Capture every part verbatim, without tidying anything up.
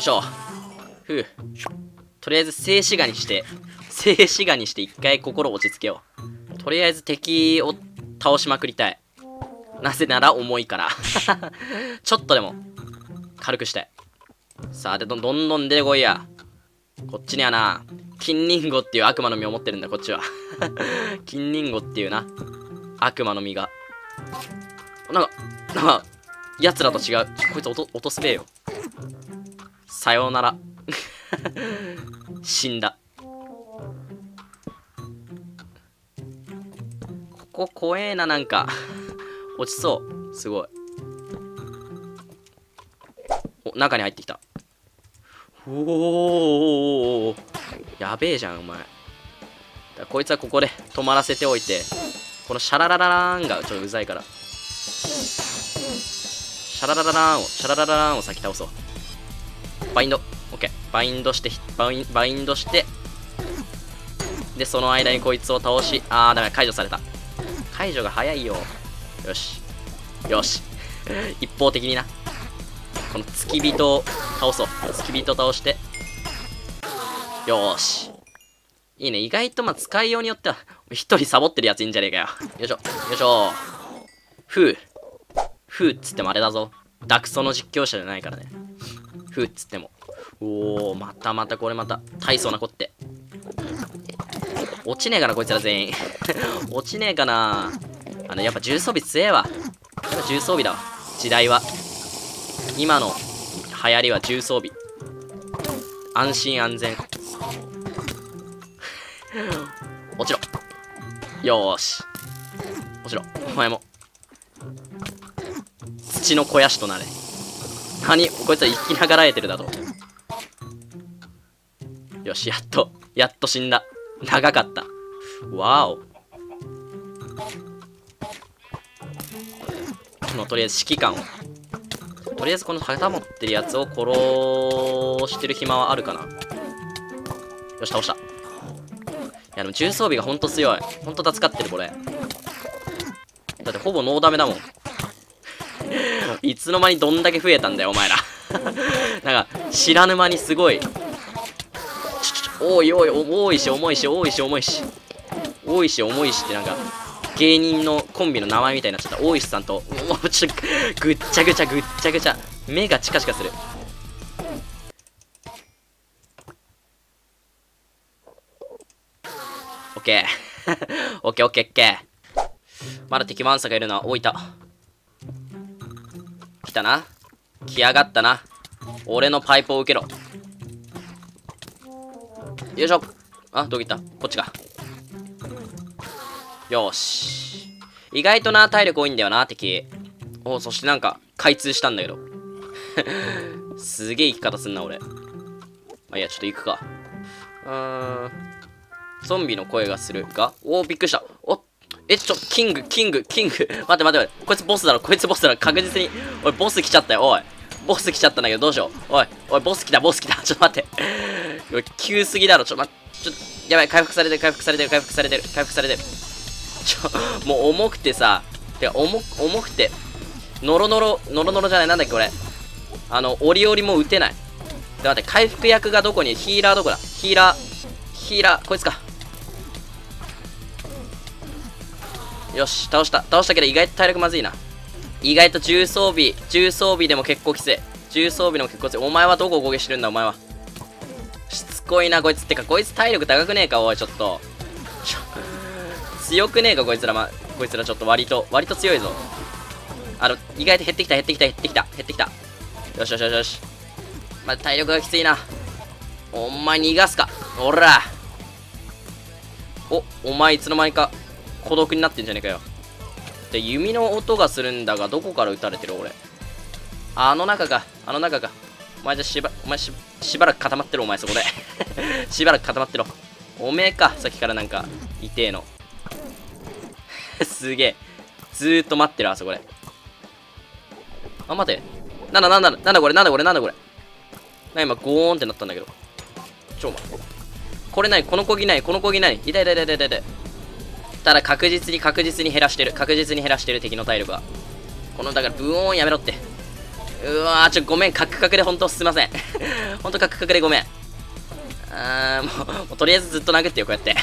いしょ。ふう。とりあえず静止画にして、静止画にして一回心を落ち着けよう。とりあえず敵を倒しまくりたい。なぜなら重いから。ちょっとでも、軽くしたい。さあ、で、どんどんどん出てこいや。こっちにはな、金リンゴっていう悪魔の実を持ってるんだ、こっちは。金リンゴっていうな、悪魔の実が。なんか、なんか、奴らと違う。こいつ落とすべえよ。さようなら。死んだ。ここ怖えな、なんか。落ちそう。すごい。お、中に入ってきた。おお、やべえじゃん、お前。だからこいつはここで止まらせておいて、このシャララララーンがちょっとうざいから。シャララララーンを、シャララララーンを先倒そう。バインド。オッケー。バインドして、バイン、バインドして。で、その間にこいつを倒し、あー、だから解除された。解除が早いよ。よし。よし。一方的にな。この付き人を倒そう。付き人を倒して。よーし。いいね。意外とまあ使いようによっては、一人サボってるやついいんじゃねえかよ。よいしょ。よいしょ。ふう。ふうっつってもあれだぞ。ダクソの実況者じゃないからね。ふうっつっても。おお、またまたこれまた。大層なこって。落ちねえかな、こいつら全員。落ちねえかな。あの、やっぱ重装備強えわ。やっぱ重装備だわ。時代は。今の流行りは重装備。安心安全。落ちろ。よーし。落ちろ。お前も。土の肥やしとなれ。何こいつは生きながらえてるだと。よし、やっと、やっと死んだ。長かった。わお。もうとりあえず指揮官を。とりあえずこの旗持ってるやつを殺してる暇はあるかな。よし、倒した。いや、でも重装備がほんと強い。ほんと助かってる、これ。だってほぼノーダメだもん。いつの間にどんだけ増えたんだよ、お前ら。なんか、知らぬ間にすごい。ちょちょちょ、多い多い、多いし、重いし、多いし、重いし。多いし、重いしってなんか、芸人のコンビの名前みたいになっちゃった。大石さんと、もうちょ、ぐっちゃぐちゃぐっちゃぐちゃ。目がチカチカする。オッケー。オッケーオッケーオッケー。まだ敵ワンサがいるのは置いた。来たな。来やがったな。俺のパイプを受けろ。よいしょ。あ、どこ行った?こっちか。よーし。意外とな、体力多いんだよな、敵。おお、そしてなんか、開通したんだけど。すげえ生き方すんな、俺。まあ、いや、ちょっと行くか。うーん。ゾンビの声がするか?おお、びっくりした。おっ、え、ちょ、キング、キング、キング。待って待って待って。こいつボスだろ、こいつボスだろ。確実に。おい、ボス来ちゃったよ、おい。ボス来ちゃったんだけど、どうしよう。おい、おい、ボス来た、ボス来た。ちょっと待って。おい、急すぎだろ、ちょ、待って。ちょっと、やばい、回復されてる、回復されてる、回復されてる、回復されてる。ちょ、もう重くてさ、てか重、重くて、ノロノロ、ノロノロじゃない、なんだっけこれ。あの、折々も打てない。で、待って、回復薬がどこに、ヒーラーどこだヒーラー、ヒーラー、こいつか。よし、倒した。倒したけど意外と体力まずいな。意外と重装備、重装備でも結構きつい。重装備でも結構きつい。お前はどこを攻撃してるんだ、お前は。しつこいな、こいつ。てか、こいつ体力高くねえか、おい、ちょっと。ちょ強くねえかこいつら、ま、こいつらちょっと割と、割と強いぞ。あの、意外と減ってきた、減ってきた、減ってきた、減ってきた。よしよしよしよし。まあ、体力がきついな。お前逃がすか。おら。お、お前いつの間にか孤独になってんじゃねえかよ。で、弓の音がするんだが、どこから撃たれてる俺。あの中か、あの中か。お前じゃしば、お前し、しばらく固まってろ、お前そこで。しばらく固まってろ。おめえか、さっきからなんか、痛えの。すげえ。ずーっと待ってる、あそこで。あ、待て。なんだなんだなんだこれなんだこれなんだこれ。な、今、ゴーンってなったんだけど。ちょ、待って。これない、このこぎない、このこぎない。痛い痛い痛い痛い痛い痛い。ただ、確実に確実に減らしてる。確実に減らしてる、敵の体力は。この、だから、ブオーンやめろって。うわー、ちょ、ごめん、カクカクで本当すいません。本当カクカクでごめん。あーもう、もうとりあえずずっと殴ってよ、こうやって。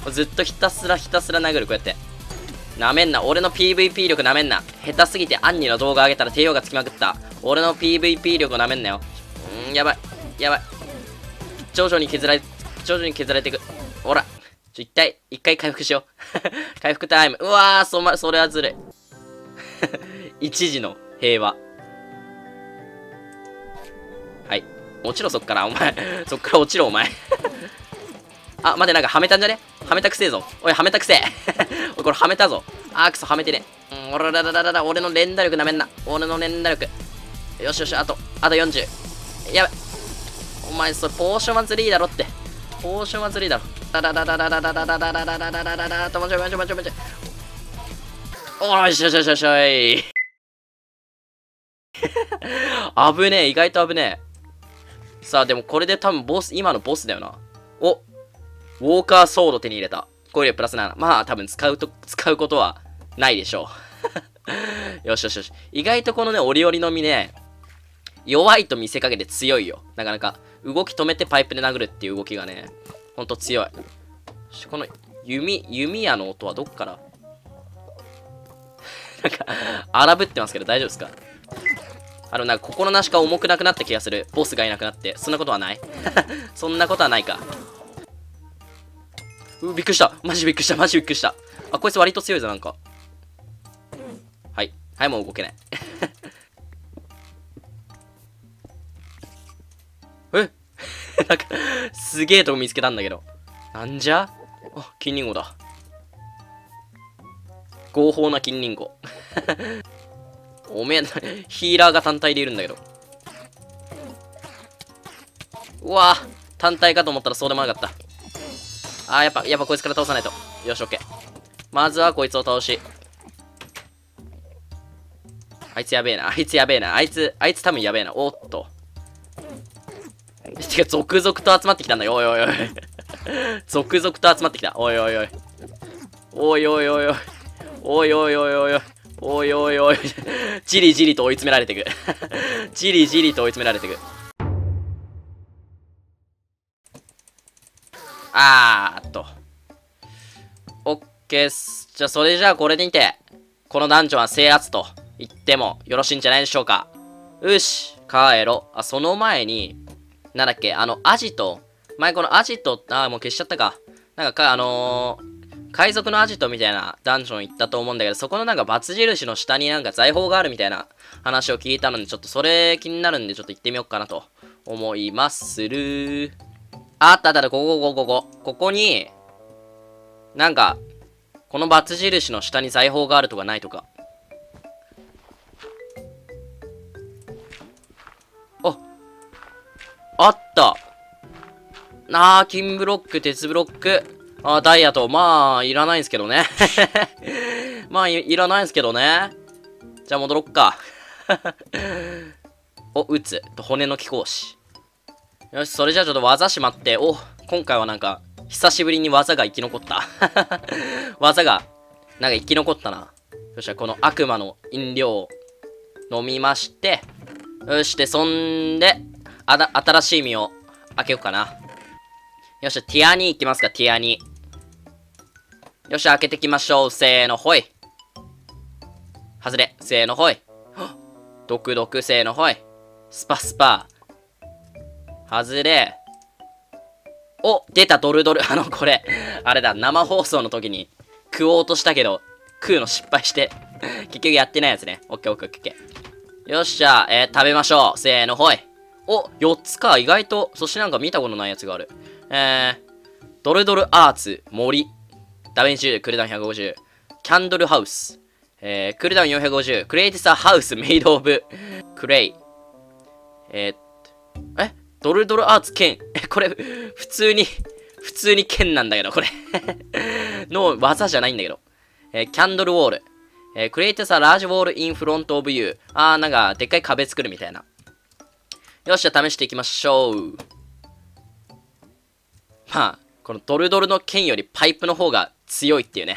もうずっとひたすらひたすら殴る、こうやって。なめんな、俺の ピーブイピー 力なめんな。下手すぎてアンニの動画上げたら帝王がつきまくった。俺の ピーブイピー 力をなめんなよ。んー、やばい、やばい。徐々に削られ、徐々に削られていく。ほら、ちょ、一回、一回回復しよう。回復タイム。うわー、そま、それはずるい。一時の平和。はい。落ちろ、そっから、お前。そっから落ちろ、お前。あ、待て、なんかはめたんじゃね？はめたくせえぞ。おい、はめたくせえ。おい、これはめたぞ。あー、くそ、はめてね。うん、おらららららら、俺の連打力なめんな。俺の連打力。よしよし、あと、あとよんじゅう。やばい。お前、それ、ポーションはずるいだろって。ポーションはずるいだろ。だだだだだだだだだだだだだだだだだと、もちろん、もちろん、もちろん、もちろん。おーいしょしょしょしょい。危ねえ、意外と危ねえ。さあ、でもこれで多分ボス、今のボスだよな。おウォーカーソード手に入れた。攻撃力プラスなな。まあ、多分使うと、使うことはないでしょう。よしよしよし。意外とこのね、オリオリの実ね、弱いと見せかけて強いよ。なかなか、動き止めてパイプで殴るっていう動きがね、ほんと強い。この弓、弓矢の音はどっからなんか、荒ぶってますけど大丈夫ですか？あの、なんか心なしか重くなくなった気がする。ボスがいなくなって。そんなことはないそんなことはないか。びっくりした。マジびっくりした。マジびっくりした。あ、こいつ割と強いぞ、なんか。はい。はい、もう動けない。えなんか、すげえとこ見つけたんだけど。なんじゃあ、金リンゴだ。合法な金リンゴ。おめえ、ヒーラーが単体でいるんだけど。うわぁ、単体かと思ったらそうでもなかった。あー、やっぱ、やっぱこいつから倒さないと。よし、オッケー。まずはこいつを倒し。あいつやべえな、あいつやべえな、あいつ、あいつ多分やべえな。おっと。てか、続々と集まってきたんだよ。おいおいおい。続々と集まってきた。おいおいおい。おいおいおいおい。おいおいおいおい。おいおいおい。じりじりと追い詰められていく。じりじりと追い詰められていく。あーっと。オッケーっす。じゃあ、それじゃあこれにて、このダンジョンは制圧と言ってもよろしいんじゃないでしょうか。よし、帰ろ。あ、その前に、なんだっけ、あの、アジト。前このアジト、あー、もう消しちゃったか。なんか、か、あのー、海賊のアジトみたいなダンジョン行ったと思うんだけど、そこのなんか、バツ印の下になんか財宝があるみたいな話を聞いたので、ちょっとそれ気になるんで、ちょっと行ってみようかなと思いまするー。あったあったあった、ここ、ここ、ここ。ここに、なんか、このバツ印の下に財宝があるとかないとか。あ、あった。あー、金ブロック、鉄ブロック。あー、ダイヤと、まあ、いらないんですけどね。まあい、いらないんですけどね。じゃあ戻ろっか。お、打つ。と、骨の貴公子。よし、それじゃあちょっと技しまって、お、今回はなんか、久しぶりに技が生き残った。技が、なんか生き残ったな。よし、この悪魔の飲料を飲みまして、よし、で、そんで、あだ、新しい実を開けようかな。よし、ティアに行きますか、ティアに。よし、開けていきましょう。せーの、ほい。外れ、せーの、ほい。毒毒、せーの、ほい。スパスパ。外れ。お、出た、ドルドル。あの、これ、あれだ、生放送の時に食おうとしたけど、食うの失敗して、結局やってないやつね。オッケーオッケーオッケー。よっしゃ、えー、食べましょう。せーの、ほい。お、よっつか、意外と、そしてなんか見たことないやつがある。えー、ドルドルアーツ、森。ダヴィンチュー、クールダウンひゃくごじゅう。キャンドルハウス。えー、クールダウンよんひゃくごじゅう。クレイティサハウス、メイドオブ、クレイ。えー、えドルドルアーツ剣。え、これ、普通に、普通に剣なんだけど、これ。の技じゃないんだけど。えー、キャンドルウォール。えー、create a large wall in front of you。あー、なんか、でっかい壁作るみたいな。よっしゃ、試していきましょう。まあ、このドルドルの剣よりパイプの方が強いっていうね。